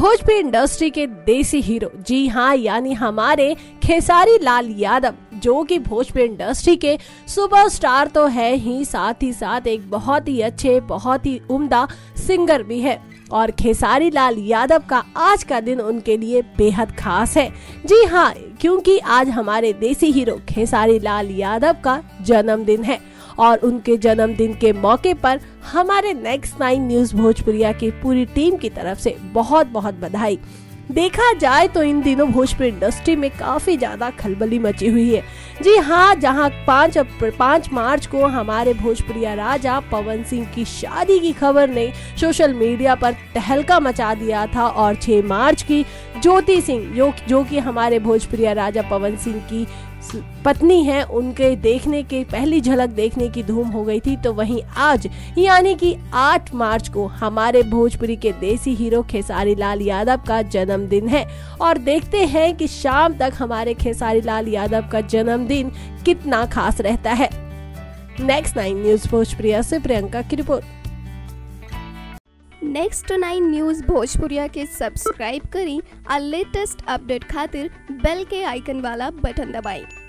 Bhojpuri industry के देसी hero, जी हाँ, यानी हमारे खेसारी लाल यादव, जो कि भोजपुरी इंडस्ट्री के सुपरस्टार तो है ही, साथ ही साथ एक बहुत ही अच्छे, बहुत ही उम्दा सिंगर भी है। और खेसारी लाल यादव का आज का दिन उनके लिए बेहद खास है, जी हाँ, क्योंकि आज हमारे देसी हीरो खेसारी लाल यादव का जन्मदिन है। और उनके जन्मदिन के मौके पर हमारे नेक्स्ट 9 न्यूज़ भोजपुरिया की पूरी टीम की तरफ से बहुत बहुत बधाई। देखा जाए तो इन दिनों भोजपुरी इंडस्ट्री में काफ़ी ज़्यादा खलबली मची हुई है, जी हाँ, जहाँ 5 मार्च को हमारे भोजपुरिया राजा पवन सिंह की शादी की खबर ने सोशल मीडिया पर तहलका मचा दिया था। और 6 मार्च की ज्योति सिंह जो कि हमारे भोजपुरिया राजा पवन सिंह की पत्नी है, उनके देखने के पहली झलक देखने की धूम हो गई थी। तो वहीं आज यानी कि 8 मार्च को हमारे भोजपुरी के देसी हीरो खेसारी लाल यादव का जन्मदिन है। और देखते हैं कि शाम तक हमारे खेसारी लाल यादव का जन्मदिन कितना खास रहता है। नेक्स्ट 9 न्यूज़ भोजपुरिया से प्रियंका की रिपोर्ट। नेक्स्ट 9 न्यूज़ भोजपुरिया के सब्सक्राइब करें और लेटेस्ट अपडेट खातिर बेल के आइकन वाला बटन दबाएं।